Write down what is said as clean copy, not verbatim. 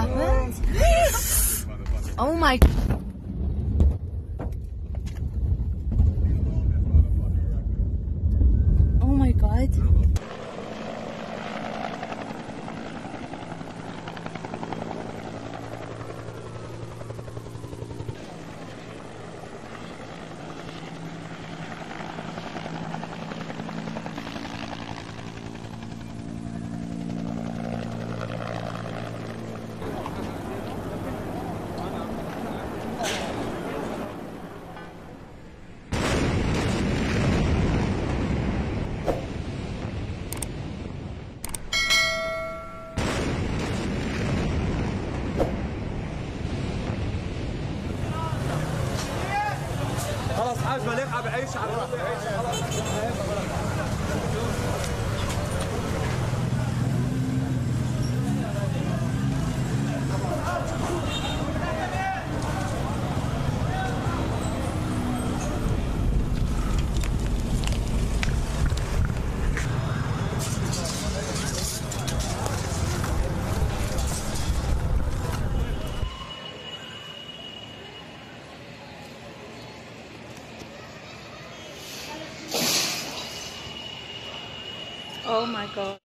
happened? Oh my... Oh my god. ما نلعب بعيش على Oh my god.